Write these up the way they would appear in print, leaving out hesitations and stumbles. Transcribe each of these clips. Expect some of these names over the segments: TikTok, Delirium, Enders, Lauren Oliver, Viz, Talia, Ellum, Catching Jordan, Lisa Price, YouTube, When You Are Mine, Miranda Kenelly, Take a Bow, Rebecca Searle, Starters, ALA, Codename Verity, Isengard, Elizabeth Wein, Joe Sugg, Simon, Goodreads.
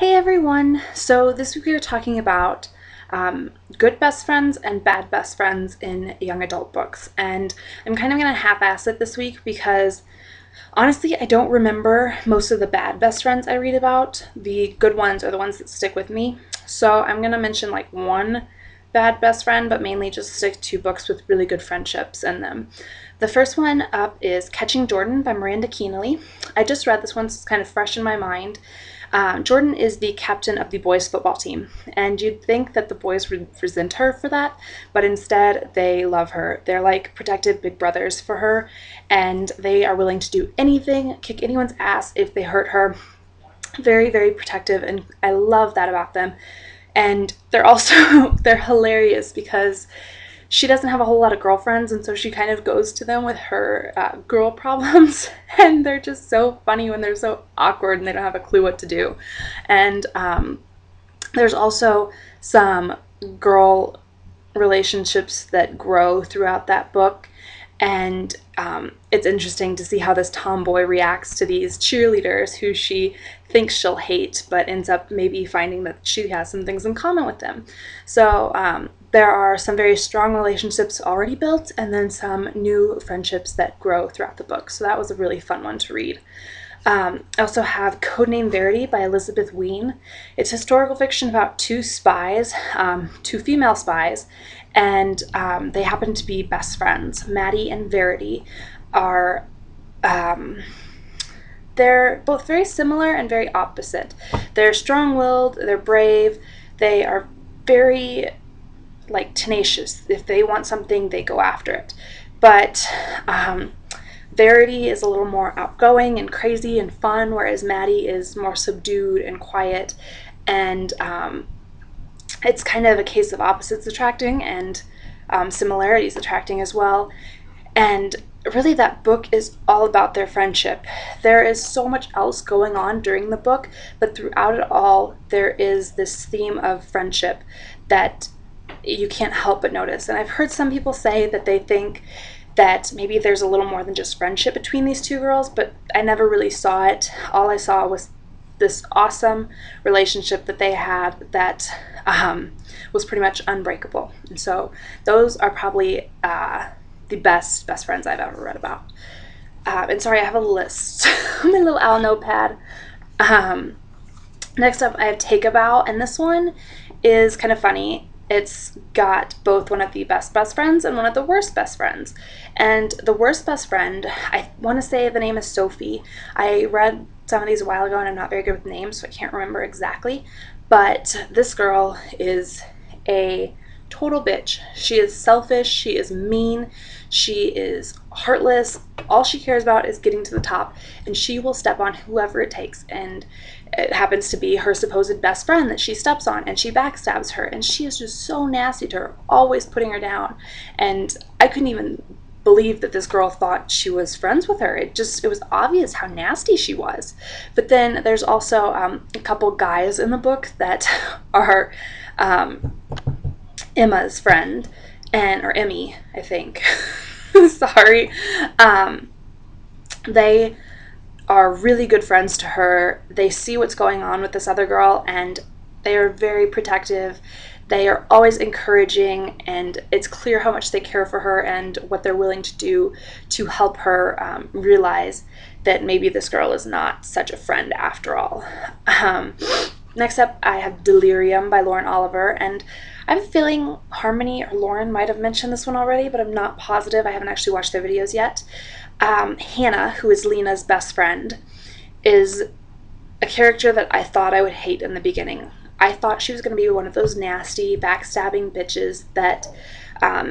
Hey everyone! So this week we are talking about good best friends and bad best friends in young adult books, and I'm kind of going to half-ass it this week because honestly I don't remember most of the bad best friends I read about. The good ones are the ones that stick with me, so I'm going to mention like one bad best friend, but mainly just stick to books with really good friendships in them. The first one up is Catching Jordan by Miranda Kenelly. I just read this one, so it's kind of fresh in my mind. Jordan is the captain of the boys' football team, and you'd think that the boys would resent her for that, but instead they love her. They're like protective big brothers for her, and they are willing to do anything, kick anyone's ass if they hurt her. Very, very protective, and I love that about them. And they're also, they're hilarious because she doesn't have a whole lot of girlfriends, and so she kind of goes to them with her girl problems, and they're just so funny when they're so awkward and they don't have a clue what to do. And there's also some girl relationships that grow throughout that book, and it's interesting to see how this tomboy reacts to these cheerleaders who she thinks she'll hate, but ends up maybe finding that she has some things in common with them. So there are some very strong relationships already built, and then some new friendships that grow throughout the book. So that was a really fun one to read. I also have Codename Verity by Elizabeth Wein. It's historical fiction about two spies, two female spies, and they happen to be best friends. Maddie and Verity are, they're both very similar and very opposite. They're strong-willed, they're brave, they are very, like, tenacious. If they want something, they go after it. But, Verity is a little more outgoing and crazy and fun, whereas Maddie is more subdued and quiet, and it's kind of a case of opposites attracting and similarities attracting as well. And really that book is all about their friendship. There is so much else going on during the book, but throughout it all there is this theme of friendship that you can't help but notice. And I've heard some people say that they think that maybe there's a little more than just friendship between these two girls, but I never really saw it. All I saw was this awesome relationship that they had that was pretty much unbreakable. And so those are probably the best friends I've ever read about. And sorry, I have a list on my little owl notepad. Next up, I have Take a Bow, and this one is kind of funny. It's got both one of the best friends and one of the worst best friends. And the worst best friend, I want to say the name is Sophie. I read some of these a while ago and I'm not very good with names, so I can't remember exactly. But this girl is a total bitch. She is selfish, she is mean, she is heartless. All she cares about is getting to the top, and she will step on whoever it takes. And it happens to be her supposed best friend that she steps on, and she backstabs her, and she is just so nasty to her, always putting her down. And I couldn't even believe that this girl thought she was friends with her. It was obvious how nasty she was. But then there's also a couple guys in the book that are Emma's friend, or Emmy, I think. Sorry. They are really good friends to her. They see what's going on with this other girl, and they are very protective. They are always encouraging, and it's clear how much they care for her and what they're willing to do to help her realize that maybe this girl is not such a friend after all. Next up, I have Delirium by Lauren Oliver, and I have a feeling Harmony or Lauren might have mentioned this one already, but I'm not positive. I haven't actually watched their videos yet. Hannah, who is Lena's best friend, is a character that I thought I would hate in the beginning. I thought she was going to be one of those nasty, backstabbing bitches that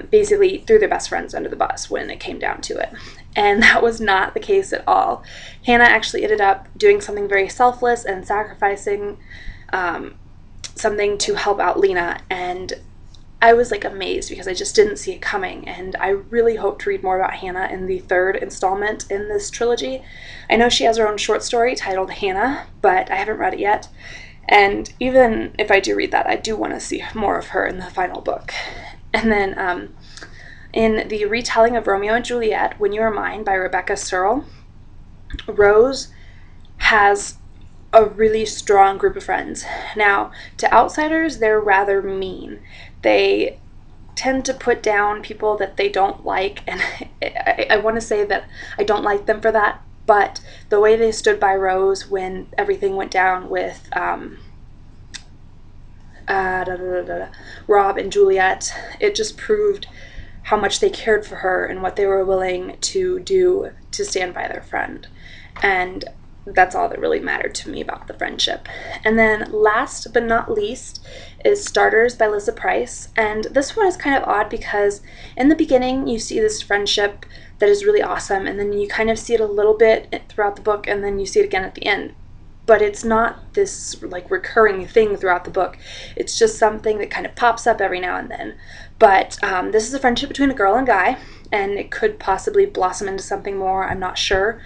basically threw their best friends under the bus when it came down to it. And that was not the case at all. Hannah actually ended up doing something very selfless and sacrificing something to help out Lena, and I was like amazed because I just didn't see it coming, and I really hope to read more about Hannah in the third installment in this trilogy. I know she has her own short story titled Hannah, but I haven't read it yet, and even if I do read that, I do want to see more of her in the final book. And then in the retelling of Romeo and Juliet, When You Are Mine by Rebecca Searle, Rose has a really strong group of friends. Now, to outsiders, they're rather mean. They tend to put down people that they don't like, and I want to say that I don't like them for that, but the way they stood by Rose when everything went down with Rob and Juliet, it just proved how much they cared for her and what they were willing to do to stand by their friend. And that's all that really mattered to me about the friendship. And then last but not least is Starters by Lisa Price. And this one is kind of odd because in the beginning you see this friendship that is really awesome, and then you kind of see it a little bit throughout the book, and then you see it again at the end. But it's not this like recurring thing throughout the book. It's just something that kind of pops up every now and then. But this is a friendship between a girl and guy, and it could possibly blossom into something more, I'm not sure.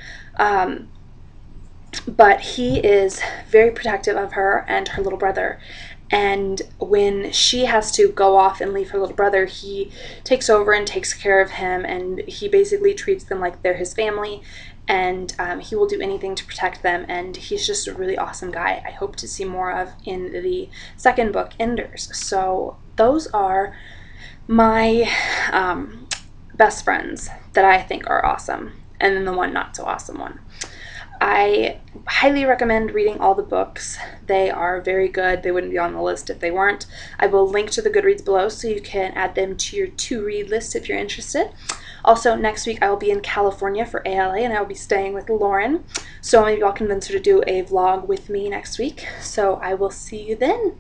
But he is very protective of her and her little brother, and when she has to go off and leave her little brother, he takes over and takes care of him, and he basically treats them like they're his family, and he will do anything to protect them, and he's just a really awesome guy I hope to see more of in the second book, Enders. So those are my best friends that I think are awesome, and then the one not so awesome one. I highly recommend reading all the books. They are very good. They wouldn't be on the list if they weren't. I will link to the Goodreads below so you can add them to your to-read list if you're interested. Also, next week I will be in California for ALA, and I will be staying with Lauren. So maybe I'll convince her to do a vlog with me next week. So I will see you then.